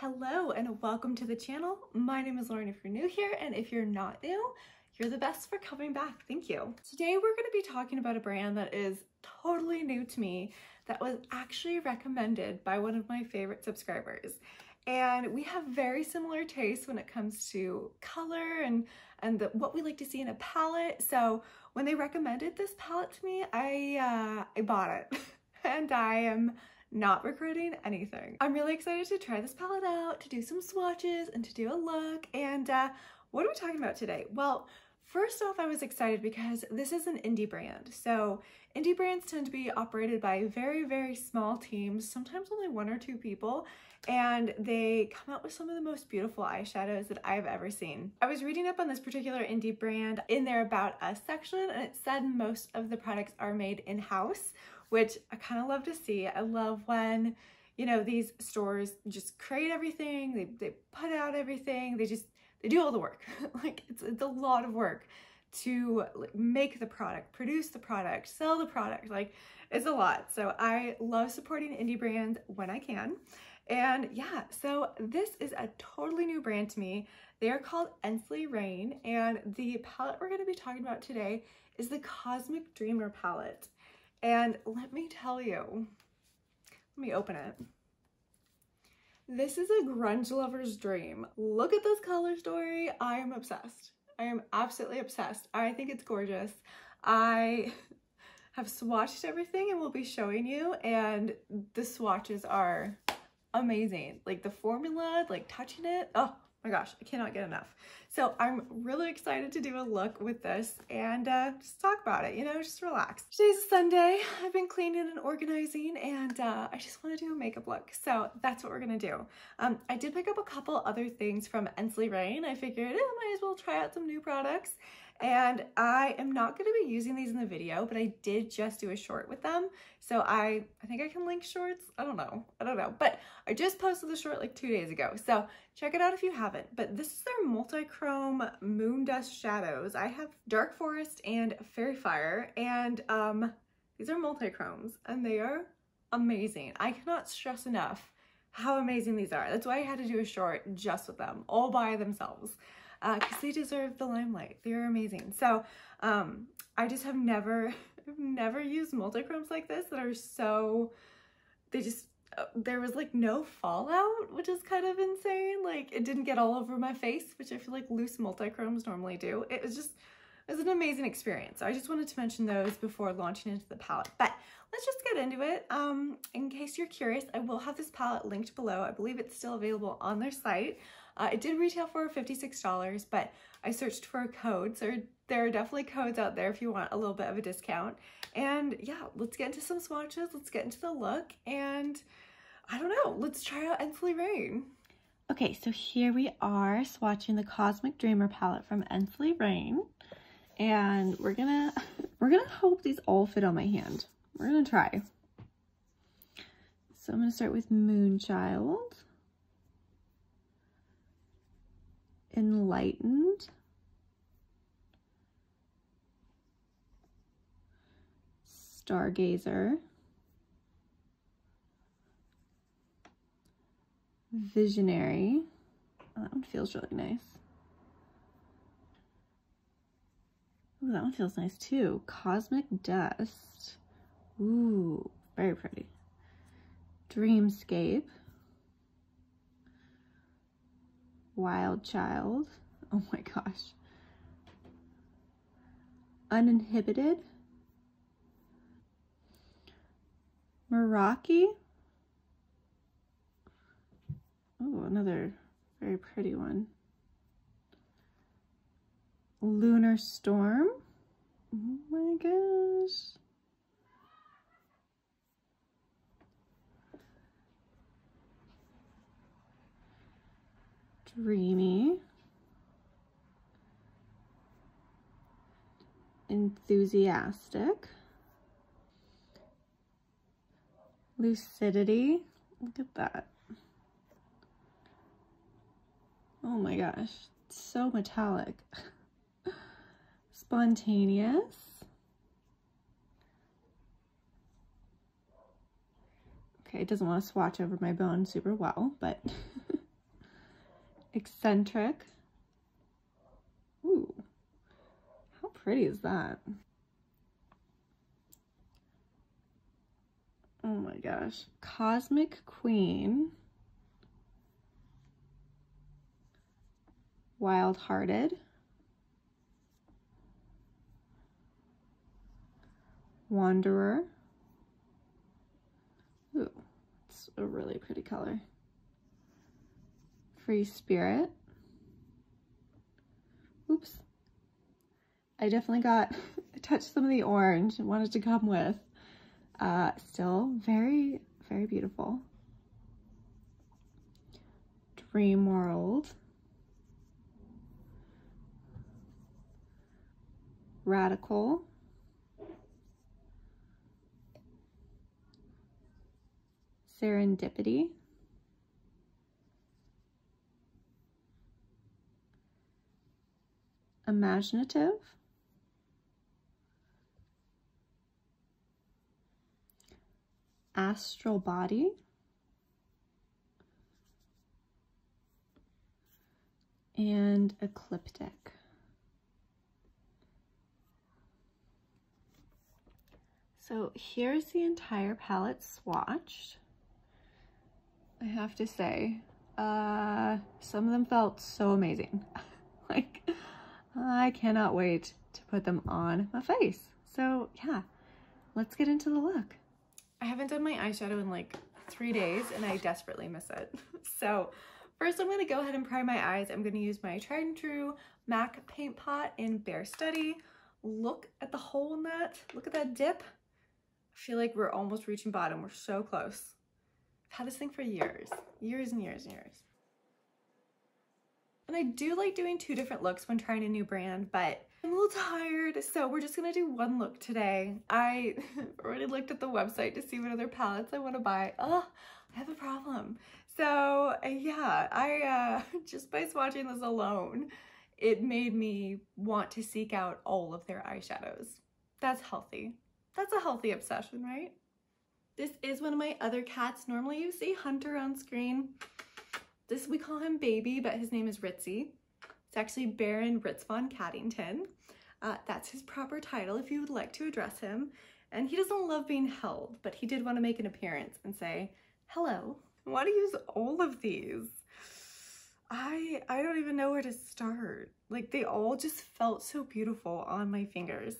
Hello and welcome to the channel. My name is Lauren if you're new here, and if you're not new, you're the best for coming back. Thank you. Today we're going to be talking about a brand that is totally new to me that was actually recommended by one of my favorite subscribers. And we have very similar tastes when it comes to color and what we like to see in a palette. So when they recommended this palette to me, I bought it and I am not regretting anything. I'm really excited to try this palette out, to do some swatches and to do a look. And what are we talking about today? Well, first off, I was excited because this is an indie brand. So indie brands tend to be operated by very, very small teams, sometimes only one or two people, and they come out with some of the most beautiful eyeshadows that I've ever seen. I was reading up on this particular indie brand in their About Us section, and it said most of the products are made in-house, which I kind of love to see. I love when, you know, these stores just create everything, they put out everything, they do all the work. Like it's a lot of work to make the product, produce the product, sell the product. Like it's a lot. So I love supporting indie brands when I can. And yeah, so this is a totally new brand to me. They are called Ensley Reign, and the palette we're going to be talking about today is the Cosmic Dreamer palette. And let me tell you, let me open it. This is a grunge lover's dream. Look at this color story. I am obsessed. I am absolutely obsessed. I think it's gorgeous. I have swatched everything and will be showing you, and the swatches are amazing. Like the formula, like touching it. Oh my gosh, I cannot get enough. So I'm really excited to do a look with this and just talk about it, you know, just relax. Today's Sunday. I've been cleaning and organizing, and I just want to do a makeup look. So that's what we're going to do. I did pick up a couple other things from Ensley Reign. I figured I might as well try out some new products. And I am not going to be using these in the video, but I did just do a short with them. So I think I can link shorts. I don't know. But I just posted the short like 2 days ago. So check it out if you haven't. But this is their multi-chrome Moondust Shadows. I have Dark Forest and Fairy Fire. And these are multi-chromes, and they are amazing. I cannot stress enough how amazing these are. That's why I had to do a short just with them, all by themselves, because they deserve the limelight. They're amazing. So I just have never used multi-chromes like this that are so, they just, there was like no fallout, which is kind of insane. Like it didn't get all over my face, which I feel like loose multi-chromes normally do. It was just, it was an amazing experience. So I just wanted to mention those before launching into the palette, but let's just get into it. In case you're curious, I will have this palette linked below. I believe it's still available on their site. It did retail for $56, but I searched for a code, so there are definitely codes out there if you want a little bit of a discount. And yeah, let's get into some swatches, let's get into the look, and I don't know, let's try out Ensley Reign. Okay, so here we are swatching the Cosmic Dreamer palette from Ensley Reign, and we're gonna hope these all fit on my hand. We're gonna try. So I'm gonna start with Moonchild, Enlightened, Stargazer, Visionary. Oh, that one feels really nice. Ooh, that one feels nice too. Cosmic Dust. Ooh, very pretty. Dreamscape. Wild Child. Oh my gosh. Uninhibited. Meraki. Oh, another very pretty one. Lunar Storm. Oh my gosh. Dreamy. Enthusiastic. Lucidity. Look at that. Oh my gosh, it's so metallic. Spontaneous. Okay, it doesn't want to swatch over my bone super well, but Eccentric. Ooh, how pretty is that? Oh my gosh. Cosmic Queen. Wild Hearted. Wanderer. Ooh, it's a really pretty color. Free Spirit. Oops. I definitely got, I touched some of the orange and wanted to come with. Still very, very beautiful. Dream World. Radical. Serendipity. Imaginative. Astral Body. And Ecliptic. So here's the entire palette swatched. I have to say, some of them felt so amazing. Like, I cannot wait to put them on my face. So yeah, let's get into the look. I haven't done my eyeshadow in like 3 days and I desperately miss it. So first I'm going to go ahead and prime my eyes. I'm going to use my tried and true MAC Paint Pot in Bare Study. Look at the hole in that. Look at that dip. I feel like we're almost reaching bottom. We're so close. I've had this thing for years, years and years and years. And I do like doing 2 different looks when trying a new brand, but I'm a little tired, so we're just gonna do 1 look today. I already looked at the website to see what other palettes I wanna buy. Oh, I have a problem. So yeah, I just by swatching this alone, it made me want to seek out all of their eyeshadows. That's healthy. That's a healthy obsession, right? This is one of my other cats. Normally you see Hunter on screen. This, we call him Baby, but his name is Ritzy. It's actually Baron Ritz von Caddington. That's his proper title if you would like to address him. And he doesn't love being held, but he did want to make an appearance and say, hello. I want to use all of these. I don't even know where to start. Like, they all just felt so beautiful on my fingers.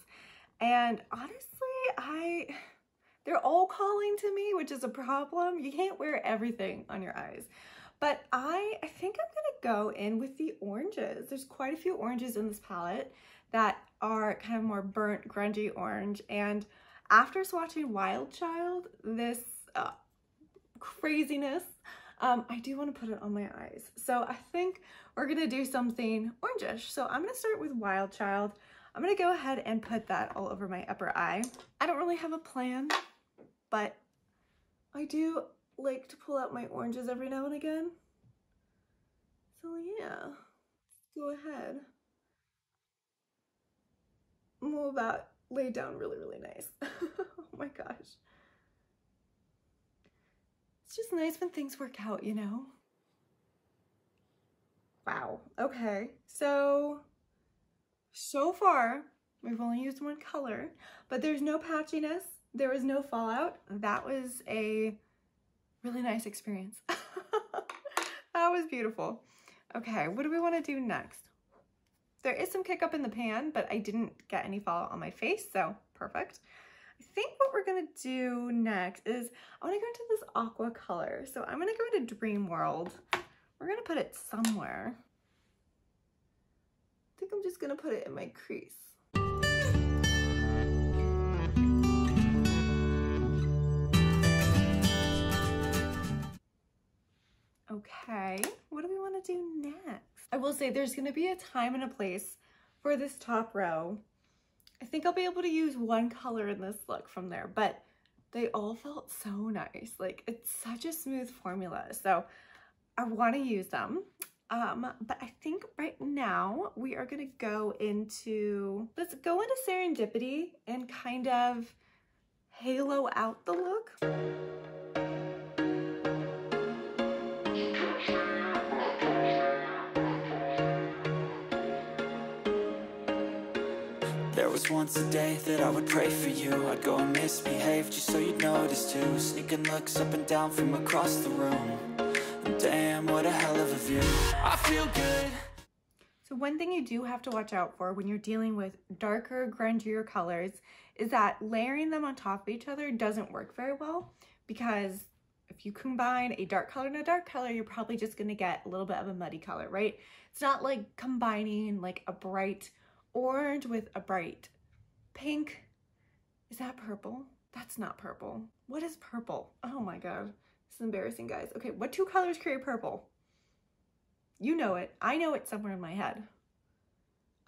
And honestly, they're all calling to me, which is a problem. You can't wear everything on your eyes. But I think I'm gonna go in with the oranges. There's quite a few oranges in this palette that are kind of more burnt, grungy orange. And after swatching Wild Child, this craziness, I do wanna put it on my eyes. So I think we're gonna do something orangish. So I'm gonna start with Wild Child. I'm gonna go ahead and put that all over my upper eye. I don't really have a plan, but I do like to pull out my oranges every now and again. So yeah, go ahead. Move that, lay down really, really nice. Oh my gosh. It's just nice when things work out, you know? Wow, okay. So far, we've only used 1 color, but there's no patchiness. There was no fallout. That was a really nice experience. That was beautiful. Okay, what do we want to do next? There is some kick up in the pan, but I didn't get any fallout on my face, so perfect. I think what we're gonna do next is I want to go into this aqua color. So I'm gonna go into Dream World. We're gonna put it somewhere. I think I'm just gonna put it in my crease. Okay, what do we want to do next? I will say there's going to be a time and a place for this top row. I think I'll be able to use 1 color in this look from there, but they all felt so nice. Like, it's such a smooth formula, so I want to use them. But I think right now we are going to go into, let's go into Serendipity and kind of halo out the look. was once a day that I would pray for you. I'd go and misbehave just so you'd notice too. Sneaking looks up and down from across the room. And damn, what a hell of a view. I feel good. So one thing you do have to watch out for when you're dealing with darker, grungier colors is that layering them on top of each other doesn't work very well, because if you combine a dark color and a dark color, you're probably just going to get a little bit of a muddy color, right? It's not like combining like a bright orange with a bright pink. Is that purple? That's not purple. What is purple? Oh my God. This is embarrassing, guys. Okay, what two colors create purple? You know it. I know it somewhere in my head.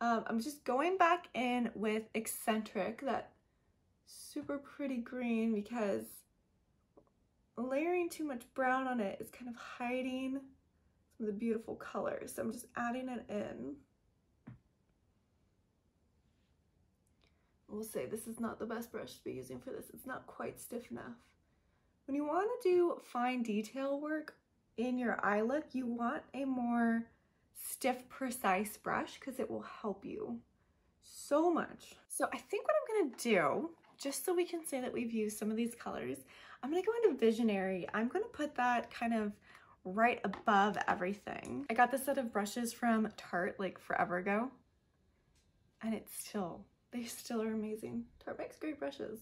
I'm just going back in with Eccentric, that super pretty green, because layering too much brown on it is kind of hiding some of the beautiful colors. So I'm just adding it in. We'll say this is not the best brush to be using for this. It's not quite stiff enough. When you want to do fine detail work in your eye look, you want a more stiff, precise brush because it will help you so much. So I think what I'm gonna do, just so we can say that we've used some of these colors, I'm gonna go into Visionary. I'm gonna put that kind of right above everything. I got this set of brushes from Tarte like forever ago, and it's still, they still are amazing. Tarte makes great brushes.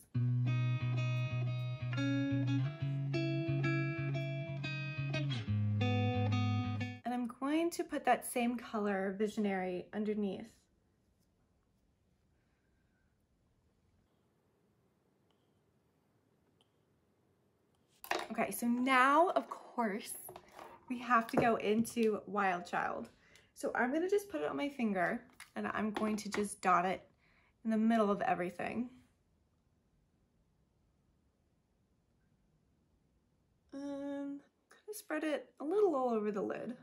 Going to put that same color Visionary underneath. Okay, so now of course we have to go into Wild Child. So I'm going to just put it on my finger and I'm going to just dot it in the middle of everything. And kind of spread it a little all over the lid.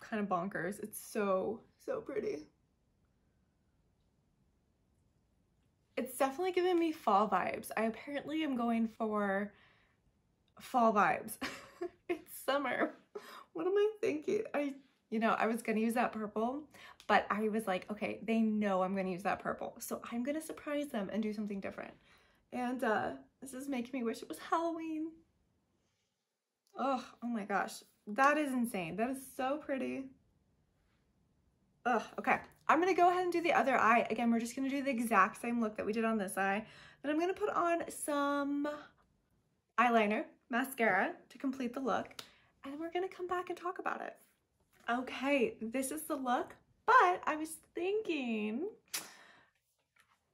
Kind of bonkers. It's so pretty. It's definitely giving me fall vibes. I apparently am going for fall vibes. It's summer. What am I thinking? I was gonna use that purple, but I was like, okay, they know I'm gonna use that purple, so I'm gonna surprise them and do something different. And this is making me wish it was Halloween. Oh my gosh. That is insane. That is so pretty. Ugh, okay. I'm going to go ahead and do the other eye. Again, we're just going to do the exact same look that we did on this eye. Then I'm going to put on some eyeliner, mascara to complete the look, and we're going to come back and talk about it. Okay, this is the look, but I was thinking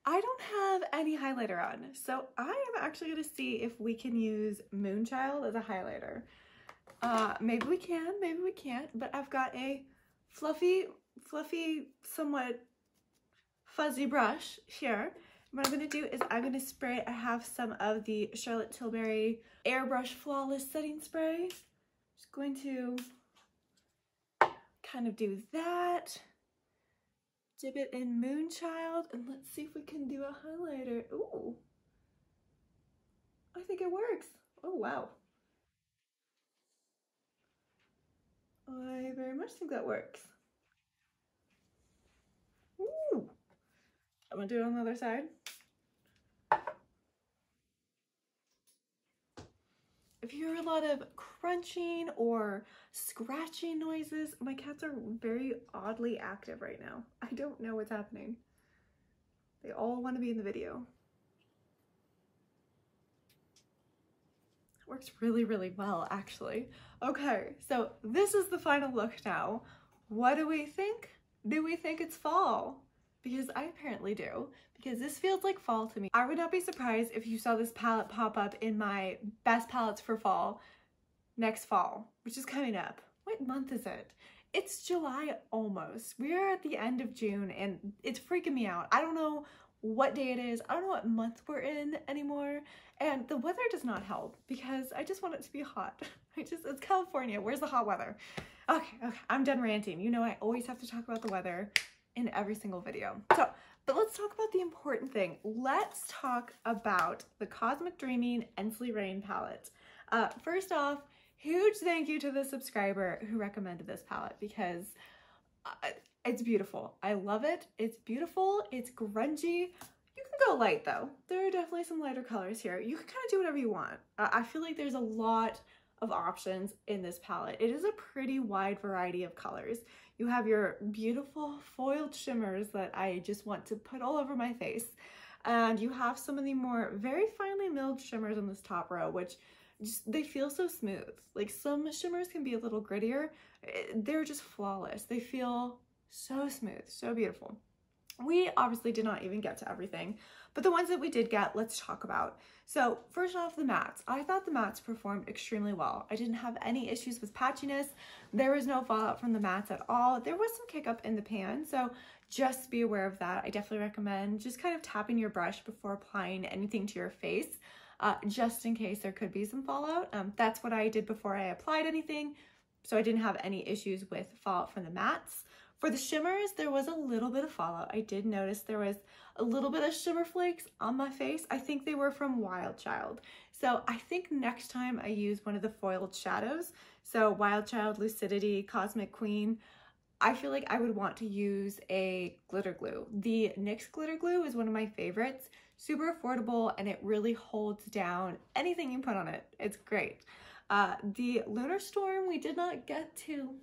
I don't have any highlighter on, so I am actually going to see if we can use Moonchild as a highlighter. Maybe we can, maybe we can't, but I've got a fluffy, somewhat fuzzy brush here. What I'm going to do is I'm going to spray. I have some of the Charlotte Tilbury Airbrush Flawless Setting Spray. Just going to kind of do that. Dip it in Moonchild, and let's see if we can do a highlighter. Ooh, I think it works. Oh, wow. I very much think that works. Ooh. I'm gonna do it on the other side. If you hear a lot of crunching or scratching noises, my cats are very oddly active right now. I don't know what's happening. They all want to be in the video. Works really well, actually. Okay, so this is the final look now. What do we think? Do we think it's fall? Because I apparently do, because this feels like fall to me. I would not be surprised if you saw this palette pop up in my best palettes for fall next fall, which is coming up. What month is it? It's July almost. We're at the end of June and it's freaking me out. I don't know what day it is. I don't know what month we're in anymore. And the weather does not help because I just want it to be hot. It's California. Where's the hot weather? Okay, I'm done ranting. You know, I always have to talk about the weather in every single video. So, but let's talk about the important thing. Let's talk about the Cosmic Dreaming Ensley Reign palette. First off, huge thank you to the subscriber who recommended this palette, because it's beautiful. I love it. It's beautiful. It's grungy. You can go light though. There are definitely some lighter colors here. You can kind of do whatever you want. I feel like there's a lot of options in this palette. It is a pretty wide variety of colors. You have your beautiful foiled shimmers that I just want to put all over my face. And you have some of the more very finely milled shimmers in this top row, which just, they feel so smooth. Like some shimmers can be a little grittier. They're just flawless. They feel so smooth, so beautiful. We obviously did not even get to everything, but the ones that we did get, let's talk about. So first off, the mattes. I thought the mattes performed extremely well. I didn't have any issues with patchiness. There was no fallout from the mattes at all. There was some kick up in the pan, so just be aware of that. I definitely recommend just kind of tapping your brush before applying anything to your face, just in case there could be some fallout. That's what I did before I applied anything, so I didn't have any issues with fallout from the mattes. For the shimmers, there was a little bit of fallout. I did notice there was a little bit of shimmer flakes on my face. I think they were from Wild Child. So I think next time I use one of the foiled shadows, so Wild Child, Lucidity, Cosmic Queen, I feel like I would want to use a glitter glue. The NYX glitter glue is one of my favorites. Super affordable, and it really holds down anything you put on it. It's great. The Lunar Storm we did not get to.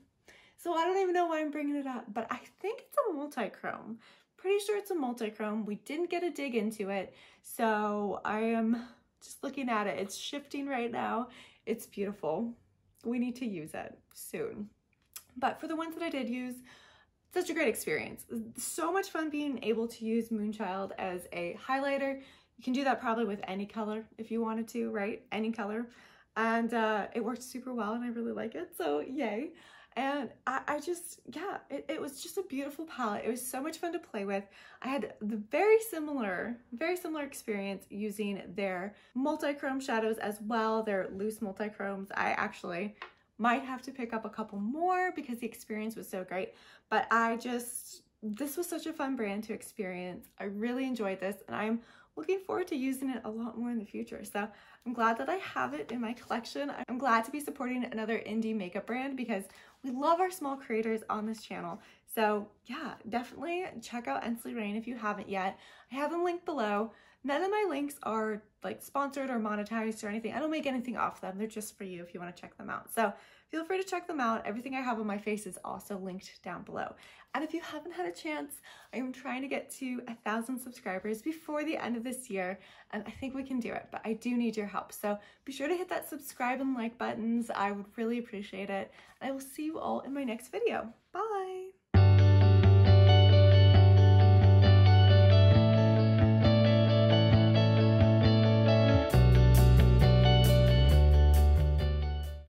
So I don't even know why I'm bringing it up, but I think it's a multi-chrome. Pretty sure it's a multi-chrome. We didn't get a dig into it, so I am just looking at it. It's shifting right now. It's beautiful. We need to use it soon. But for the ones that I did use, such a great experience. So much fun being able to use Moonchild as a highlighter. You can do that probably with any color if you wanted to, right? Any color. And it worked super well, and I really like it, so yay. And I just, yeah, it was just a beautiful palette. It was so much fun to play with. I had the very similar experience using their multi-chrome shadows as well, their loose multi-chromes. I actually might have to pick up a couple more because the experience was so great. But this was such a fun brand to experience. I really enjoyed this, and I'm looking forward to using it a lot more in the future. So I'm glad that I have it in my collection. I'm glad to be supporting another indie makeup brand because we love our small creators on this channel. So yeah, definitely check out Ensley Reign if you haven't yet. I have them linked below. None of my links are like sponsored or monetized or anything. I don't make anything off them. They're just for you if you want to check them out. So feel free to check them out. Everything I have on my face is also linked down below. And if you haven't had a chance, I am trying to get to 1,000 subscribers before the end of this year, and I think we can do it, but I do need your help. So be sure to hit that subscribe and like buttons. I would really appreciate it. I will see you all in my next video. Bye!